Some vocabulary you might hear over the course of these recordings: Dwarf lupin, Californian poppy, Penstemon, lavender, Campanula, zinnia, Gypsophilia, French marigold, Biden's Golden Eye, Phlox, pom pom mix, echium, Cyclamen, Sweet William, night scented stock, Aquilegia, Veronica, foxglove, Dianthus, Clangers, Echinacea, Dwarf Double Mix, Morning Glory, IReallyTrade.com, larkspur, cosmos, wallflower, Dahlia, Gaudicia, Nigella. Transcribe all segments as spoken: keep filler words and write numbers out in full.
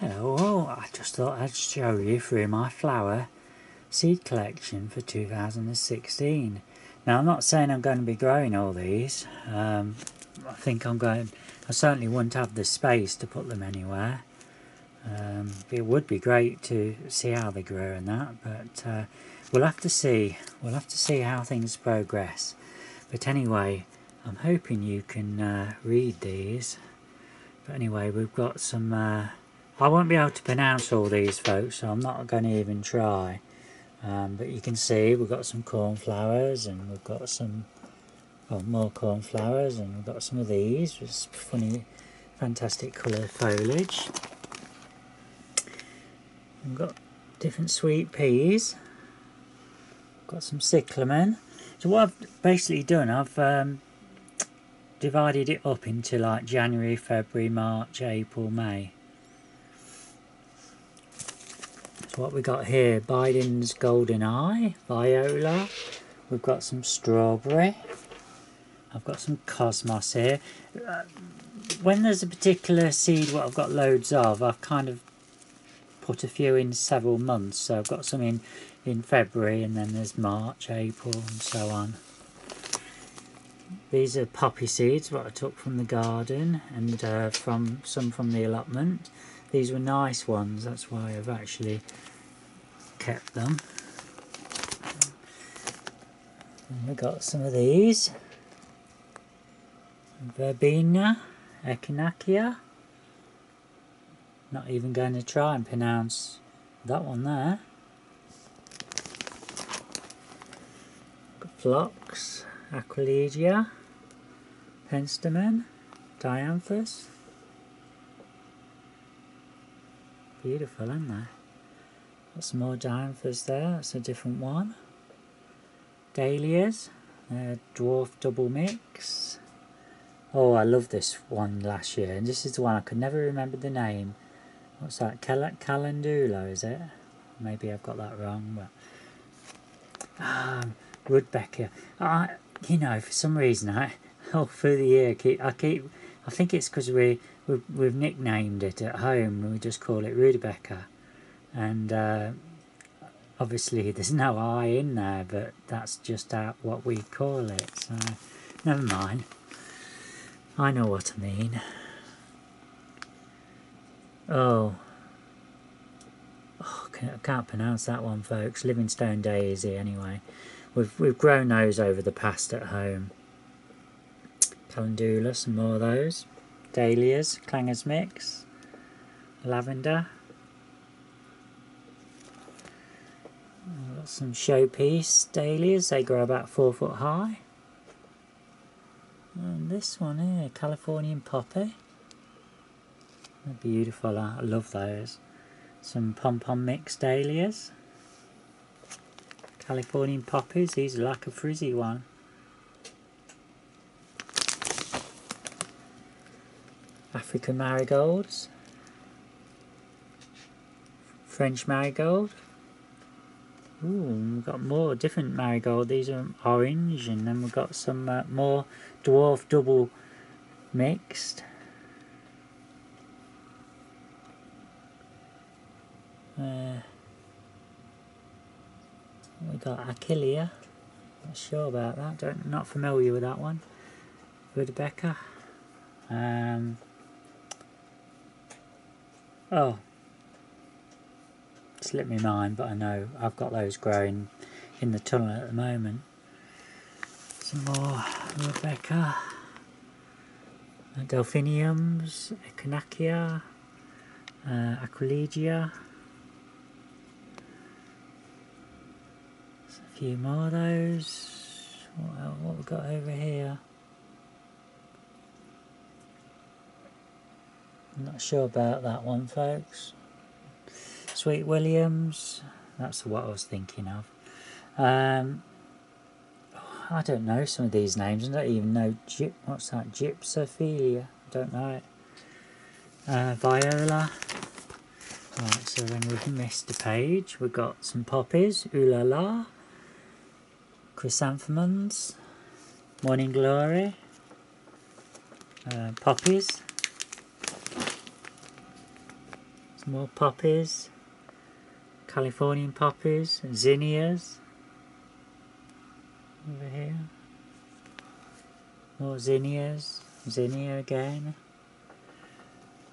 Hello all, I just thought I'd show you through my flower seed collection for two thousand sixteen. Now I'm not saying I'm going to be growing all these, um, I think I'm going, I certainly wouldn't have the space to put them anywhere. Um, it would be great to see how they grew and that, but uh, we'll have to see, we'll have to see how things progress. But anyway, I'm hoping you can uh, read these, but anyway we've got some... Uh, I won't be able to pronounce all these folks, so I'm not going to even try. Um, but you can see we've got some cornflowers, and we've got some well, more cornflowers, and we've got some of these with funny, fantastic colour foliage. We've got different sweet peas. We've got some cyclamen. So what I've basically done, I've um, divided it up into like January, February, March, April, May. What we got here, Biden's Golden Eye, viola, we've got some strawberry, I've got some cosmos here. Uh, when there's a particular seed what I've got loads of, I've kind of put a few in several months, so I've got some in, in February, and then there's March, April and so on. These are poppy seeds, what I took from the garden, and uh, from some from the allotment. These were nice ones, that's why I've actually kept them. And we got some of these. Verbena Echinacea. Not even going to try and pronounce that one there. Phlox, Aquilegia, Penstemon, Dianthus. Beautiful, isn't there? Got some more Dianthus there, that's a different one. Dahlias, uh, Dwarf Double Mix. Oh, I love this one last year, and this is the one I could never remember the name. What's that? Cal Calendula, is it? Maybe I've got that wrong, but... Um, Rudbeckia. I, you know, for some reason, I, all through the year, keep, I keep... I think it's because we... We've, we've nicknamed it at home, and we just call it Rudbeckia, and uh, obviously there's no I in there, but that's just out what we call it, so never mind, I know what I mean. Oh, oh I can't pronounce that one, folks. Livingstone Daisy. Anyway, we've, we've grown those over the past at home. Calendula, some more of those. Dahlias, Clangers Mix, lavender, I've got some showpiece dahlias, they grow about four foot high, and this one here, Californian poppy, they're beautiful, I love those. Some pom pom mix dahlias, Californian poppies, these are like a frizzy one. African marigolds, French marigold. Ooh, we've got more different marigold. These are orange, and then we've got some uh, more Dwarf Double Mixed. Uh, we got Achillea. Not sure about that. Don't, not familiar with that one. Rudbeckia. Um. Oh, slipped me mind, but I know I've got those growing in the tunnel at the moment. Some more Rudbeckia, Delphiniums, Echinacea, uh, Aquilegia. There's a few more of those. What else, what we've got over here? I'm not sure about that one, folks. Sweet Williams, that's what I was thinking of. Um, I don't know some of these names. I don't even know gyp. What's that? Gypsophilia. I don't know it. Uh, viola. Right, so then we've missed a page. We've got some poppies. Ooh La La. Chrysanthemums. Morning Glory. Uh, poppies. more poppies, Californian poppies, zinnias, over here, more zinnias, zinnia again,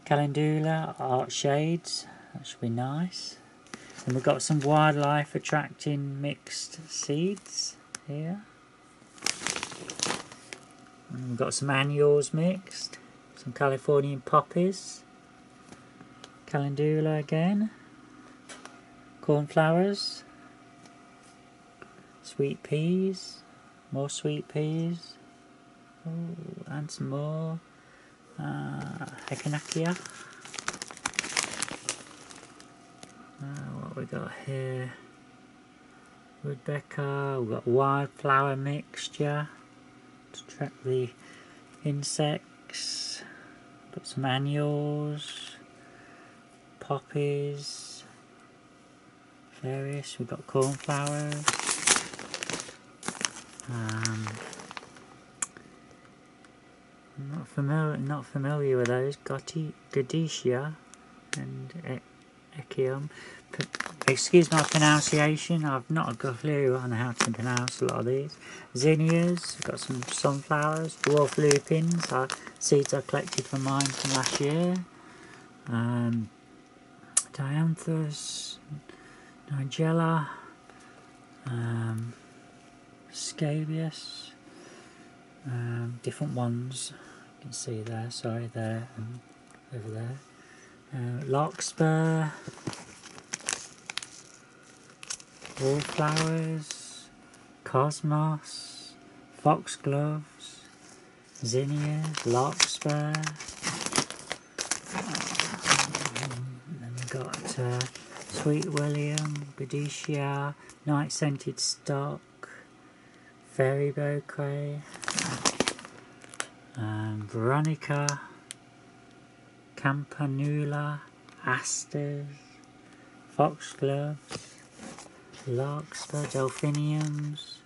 calendula, art shades, that should be nice. And we've got some wildlife attracting mixed seeds here. And we've got some annuals mixed, some Californian poppies, calendula again, cornflowers, sweet peas, more sweet peas, ooh, and some more uh, Echinacea. Uh, what we got here? Rudbeckia. We've got wildflower mixture to attract the insects. Got some annuals, poppies, various. We've got cornflowers. Um, not familiar. Not familiar with those. Gaudicia and e echium. Excuse my pronunciation. I've not a clue on how to pronounce a lot of these. Zinnias. We've got some sunflowers. Dwarf lupins. Our seeds I collected from mine from last year. Um, Dianthus, nigella, um, scabious, um, different ones you can see there, sorry, there and over there, uh, larkspur, wallflowers, cosmos, foxgloves, zinnias, larkspur. Got uh, Sweet William, Gaudicia, Night Scented Stock, Fairy Bouquet, um, Veronica, Campanula, Asters, Foxgloves, Larkspur, Delphiniums.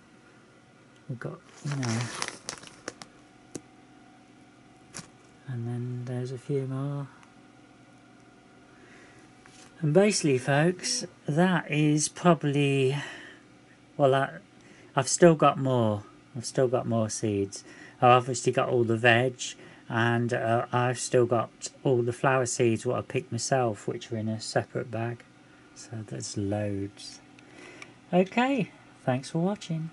We've got, you know, and then there's a few more. And basically, folks, that is probably, well, that, I've still got more. I've still got more seeds. I've obviously got all the veg, and uh, I've still got all the flower seeds, what I picked myself, which are in a separate bag. So there's loads. Okay, thanks for watching.